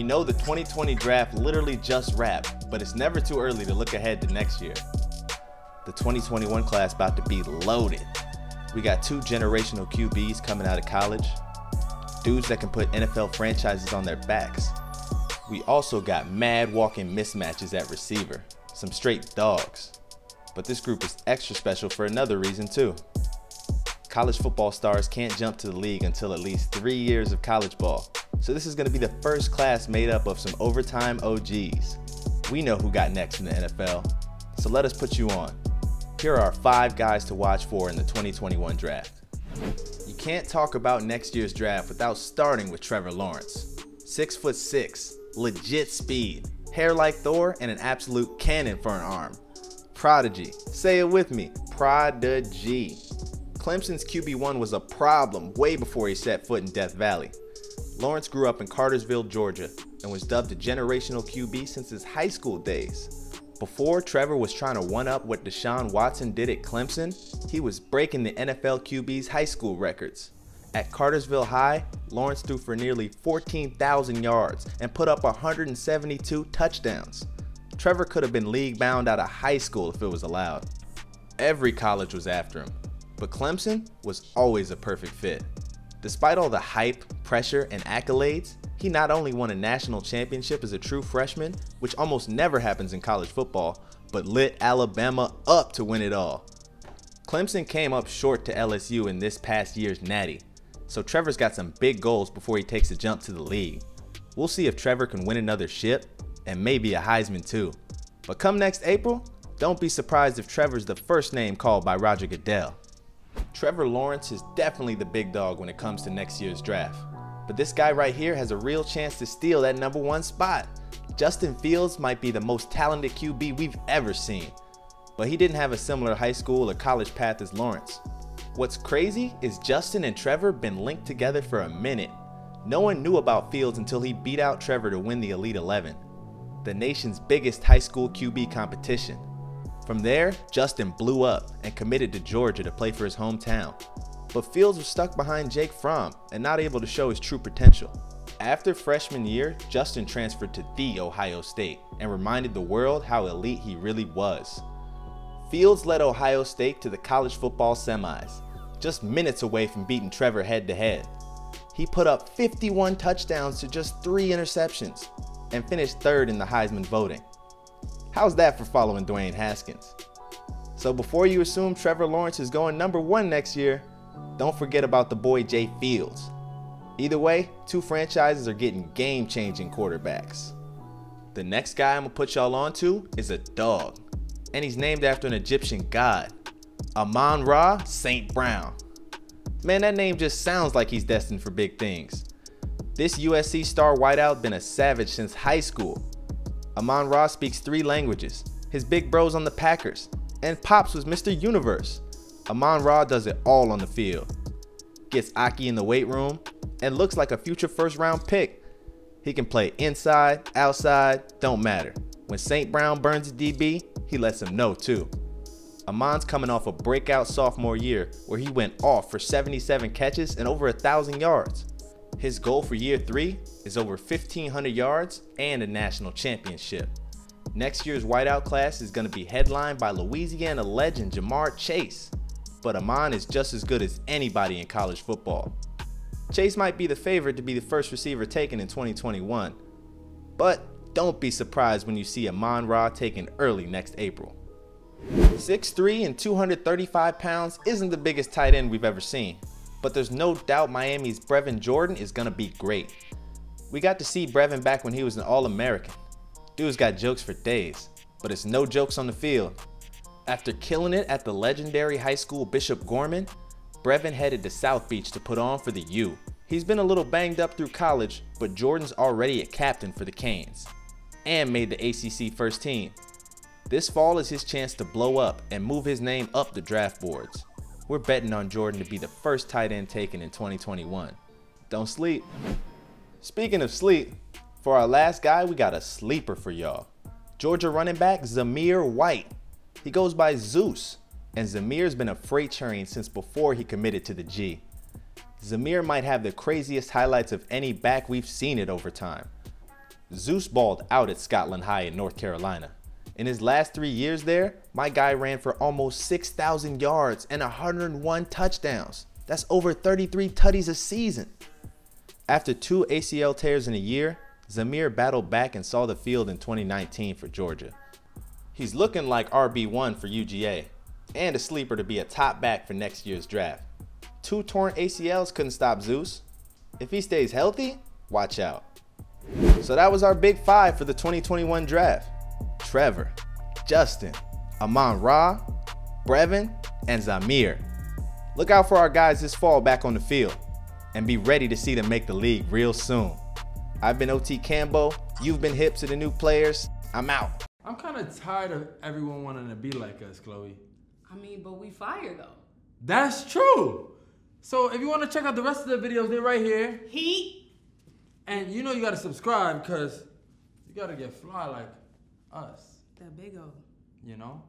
We know the 2020 draft literally just wrapped, but it's never too early to look ahead to next year. The 2021 class about to be loaded. We got two generational QBs coming out of college, dudes that can put NFL franchises on their backs. We also got mad walking mismatches at receiver, some straight dogs. But this group is extra special for another reason too. College football stars can't jump to the league until at least 3 years of college ball. So this is going to be the first class made up of some overtime OGs. We know who got next in the NFL, so let us put you on. Here are 5 guys to watch for in the 2021 draft. You can't talk about next year's draft without starting with Trevor Lawrence. 6'6", legit speed, hair like Thor, and an absolute cannon for an arm. Prodigy. Say it with me, prodigy. Clemson's QB1 was a problem way before he set foot in Death Valley. Lawrence grew up in Cartersville, Georgia, and was dubbed a generational QB since his high school days. Before Trevor was trying to one-up what Deshaun Watson did at Clemson, he was breaking the NFL QB's high school records. At Cartersville High, Lawrence threw for nearly 14,000 yards and put up 172 touchdowns. Trevor could have been league-bound out of high school if it was allowed. Every college was after him, but Clemson was always a perfect fit. Despite all the hype, pressure, and accolades, he not only won a national championship as a true freshman, which almost never happens in college football, but lit Alabama up to win it all. Clemson came up short to LSU in this past year's Natty, so Trevor's got some big goals before he takes a jump to the league. We'll see if Trevor can win another ship, and maybe a Heisman too. But come next April, don't be surprised if Trevor's the first name called by Roger Goodell. Trevor Lawrence is definitely the big dog when it comes to next year's draft. But this guy right here has a real chance to steal that #1 spot. Justin Fields might be the most talented QB we've ever seen, but he didn't have a similar high school or college path as Lawrence. What's crazy is Justin and Trevor been linked together for a minute. No one knew about Fields until he beat out Trevor to win the Elite 11, the nation's biggest high school QB competition. From there, Justin blew up and committed to Georgia to play for his hometown. But Fields was stuck behind Jake Fromm and not able to show his true potential. After freshman year, Justin transferred to the Ohio State and reminded the world how elite he really was. Fields led Ohio State to the college football semis, just minutes away from beating Trevor head-to-head. He put up 51 touchdowns to just 3 interceptions and finished 3rd in the Heisman voting. How's that for following Dwayne Haskins? So before you assume Trevor Lawrence is going #1 next year, don't forget about the boy Jay Fields. Either way, 2 franchises are getting game-changing quarterbacks. The next guy I'm gonna put y'all on to is a dog, and he's named after an Egyptian god, Amon-Ra St. Brown. Man, that name just sounds like he's destined for big things. This USC star wideout been a savage since high school. Amon-Ra speaks 3 languages, his big bro's on the Packers, and Pops was Mr. Universe. Amon-Ra does it all on the field, gets Aki in the weight room, and looks like a future first-round pick. He can play inside, outside, don't matter. When St. Brown burns a DB, he lets him know too. Amon's coming off a breakout sophomore year where he went off for 77 catches and over 1,000 yards. His goal for year 3 is over 1,500 yards and a national championship. Next year's wideout class is going to be headlined by Louisiana legend Jamar Chase, but Amon is just as good as anybody in college football. Chase might be the favorite to be the first receiver taken in 2021, but don't be surprised when you see Amon-Ra taken early next April. 6'3" and 235 pounds isn't the biggest tight end we've ever seen, but there's no doubt Miami's Brevin Jordan is gonna be great. We got to see Brevin back when he was an All-American. Dude's got jokes for days, but it's no jokes on the field. After killing it at the legendary high school Bishop Gorman, Brevin headed to South Beach to put on for the U. He's been a little banged up through college, but Jordan's already a captain for the Canes and made the ACC first team. This fall is his chance to blow up and move his name up the draft boards. We're betting on Jordan to be the first tight end taken in 2021. Don't sleep. Speaking of sleep, for our last guy, we got a sleeper for y'all. Georgia running back Zamir White. He goes by Zeus, and Zamir's been a freight train since before he committed to the G. Zamir might have the craziest highlights of any back we've seen at overtime. Zeus balled out at Scotland High in North Carolina. In his last 3 years there, my guy ran for almost 6,000 yards and 101 touchdowns. That's over 33 tutties a season. After two ACL tears in a year, Zamir battled back and saw the field in 2019 for Georgia. He's looking like RB1 for UGA and a sleeper to be a top back for next year's draft. Two torn ACLs couldn't stop Zeus. If he stays healthy, watch out. So that was our big five for the 2021 draft. Trevor, Justin, Amon-Ra, Brevin, and Zamir. Look out for our guys this fall back on the field and be ready to see them make the league real soon. I've been OT Cambo, you've been hip to the new players, I'm out. I'm kind of tired of everyone wanting to be like us, Chloe. I mean, but we fire though. That's true. So if you want to check out the rest of the videos, they're right here. Heat. And you know you got to subscribe because you got to get fly like us. That big O. You know?